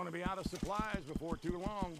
Gonna be out of supplies before too long.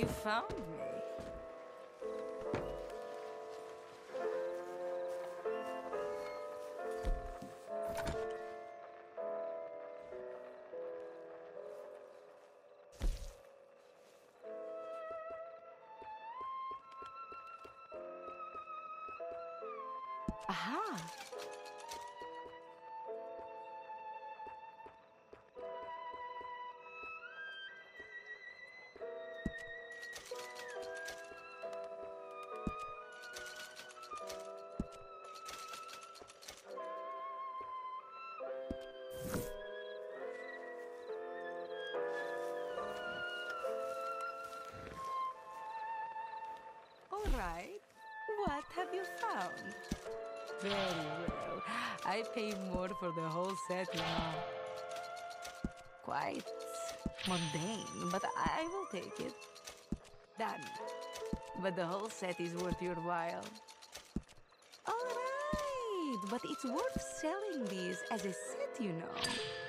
you found me. Aha! All right, what have you found? Very well. I pay more for the whole set now. Quite mundane, but I will take it. Done. But the whole set is worth your while. All right, but it's worth selling these as a set, you know.